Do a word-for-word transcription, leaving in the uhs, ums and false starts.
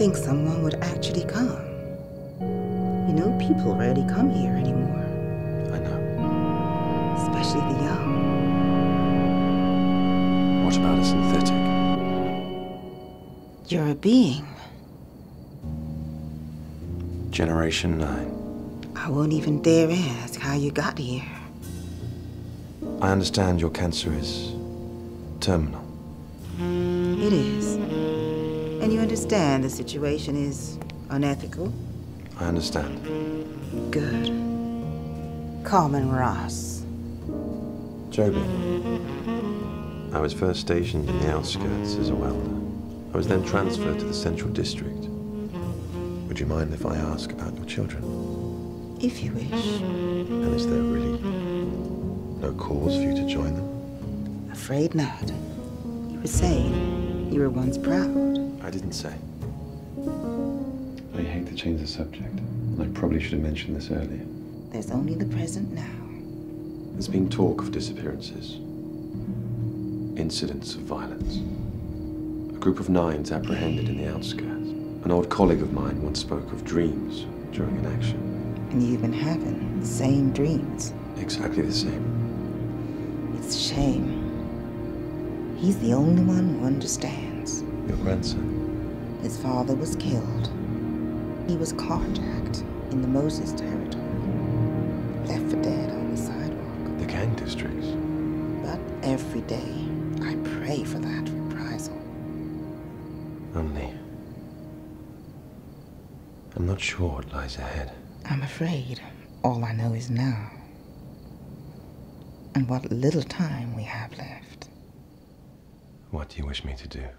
think someone would actually come. You know, people rarely come here anymore. I know. Especially the young. What about a synthetic? You're a being. Generation nine. I won't even dare ask how you got here. I understand your cancer is terminal. It is. And you understand the situation is unethical? I understand. Good. Carmen Ross. Joby. I was first stationed in the outskirts as a welder. I was then transferred to the Central District. Would you mind if I ask about your children? If you wish. And is there really no cause for you to join them? Afraid not. You were saying you were once proud. I didn't say. I hate to change the subject, and I probably should have mentioned this earlier. There's only the present now. There's been talk of disappearances, incidents of violence. A group of nines apprehended in the outskirts. An old colleague of mine once spoke of dreams during an action. And you've been having the same dreams? Exactly the same. It's a shame. He's the only one who understands. Your grandson? His father was killed. He was carjacked in the Moses territory. Left for dead on the sidewalk. The gang districts? But every day, I pray for that reprisal. Only, I'm not sure what lies ahead. I'm afraid all I know is now. And what little time we have left. What do you wish me to do?